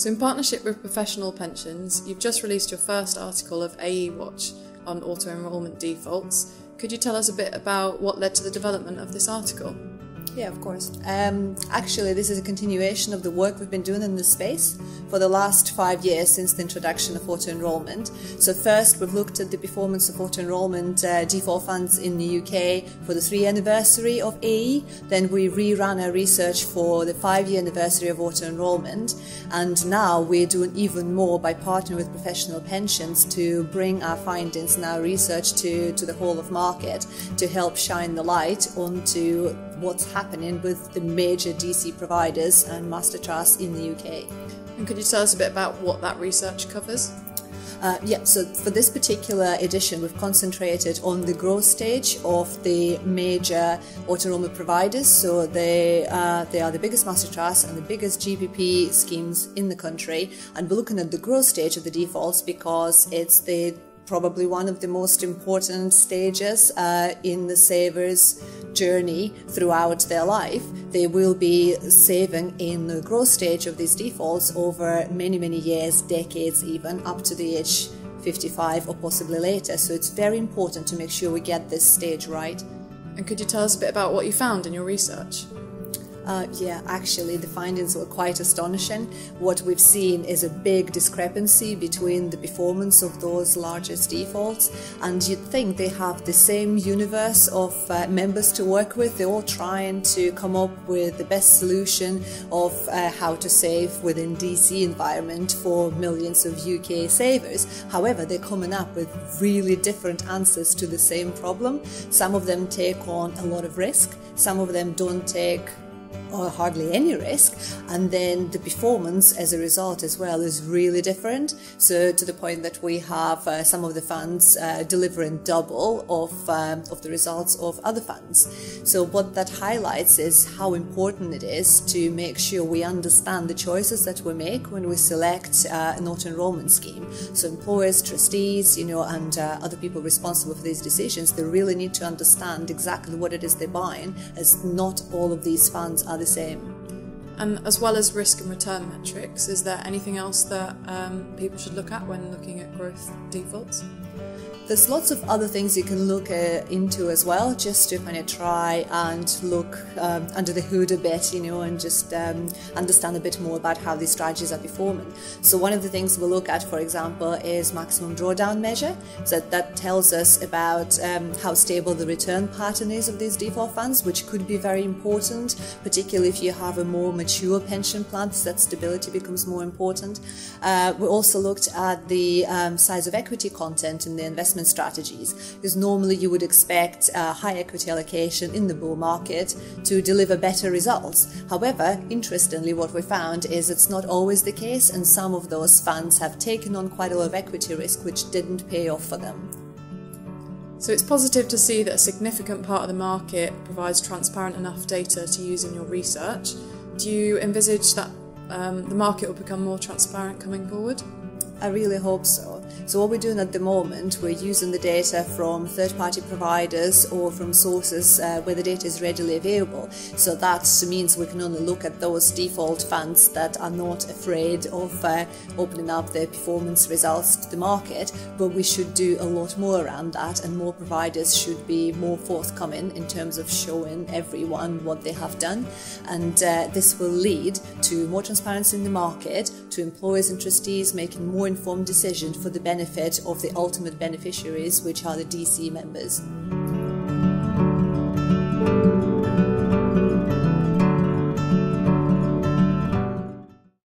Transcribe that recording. So in partnership with Professional Pensions, you've just released your first article of AE Watch on auto-enrolment defaults. Could you tell us a bit about what led to the development of this article? Yeah, of course. Actually, this is a continuation of the work we've been doing in this space for the last 5 years since the introduction of auto-enrolment. So first, we've looked at the performance of auto-enrolment default funds in the UK for the 3-year anniversary of AE. Then we rerun our research for the 5-year anniversary of auto-enrolment. And now we're doing even more by partnering with Professional Pensions to bring our findings and our research to the whole of market to help shine the light onto what's happening with the major DC providers and master trusts in the UK. And could you tell us a bit about what that research covers? Yeah, so for this particular edition, we've concentrated on the growth stage of the major auto-enrolment providers. So they are the biggest master trusts and the biggest GPP schemes in the country. And we're looking at the growth stage of the defaults because it's the probably one of the most important stages in the saver's journey throughout their life. They will be saving in the growth stage of these defaults over many, many years, decades even, up to the age 55 or possibly later. So it's very important to make sure we get this stage right. And could you tell us a bit about what you found in your research? Yeah, actually the findings were quite astonishing. What we've seen is a big discrepancy between the performance of those largest defaults, and you'd think they have the same universe of members to work with. They're all trying to come up with the best solution of how to save within DC environment for millions of UK savers. However, they're coming up with really different answers to the same problem. Some of them take on a lot of risk, some of them don't take or hardly any risk, and then the performance as a result as well is really different, so to the point that we have some of the funds delivering double of the results of other funds. So what that highlights is how important it is to make sure we understand the choices that we make when we select an auto-enrolment scheme. So employers, trustees, you know, and other people responsible for these decisions, they really need to understand exactly what it is they're buying, as not all of these funds are the same. And as well as risk and return metrics, is there anything else that people should look at when looking at growth defaults? There's lots of other things you can look into as well, just to kind of try and look under the hood a bit, you know, and just understand a bit more about how these strategies are performing. So one of the things we'll look at, for example, is maximum drawdown measure. So that tells us about how stable the return pattern is of these default funds, which could be very important, particularly if you have a more mature pension plan, so that stability becomes more important. We also looked at the size of equity content in the investment strategies, because normally you would expect high equity allocation in the bull market to deliver better results. However, interestingly, what we found is it's not always the case, and some of those funds have taken on quite a lot of equity risk which didn't pay off for them. So it's positive to see that a significant part of the market provides transparent enough data to use in your research. Do you envisage that the market will become more transparent coming forward? I really hope so. So what we're doing at the moment, we're using the data from third-party providers or from sources where the data is readily available. So that means we can only look at those default funds that are not afraid of opening up their performance results to the market, but we should do a lot more around that, and more providers should be more forthcoming in terms of showing everyone what they have done. And this will lead to more transparency in the market, to employers and trustees making more informed decision for the benefit of the ultimate beneficiaries, which are the DC members.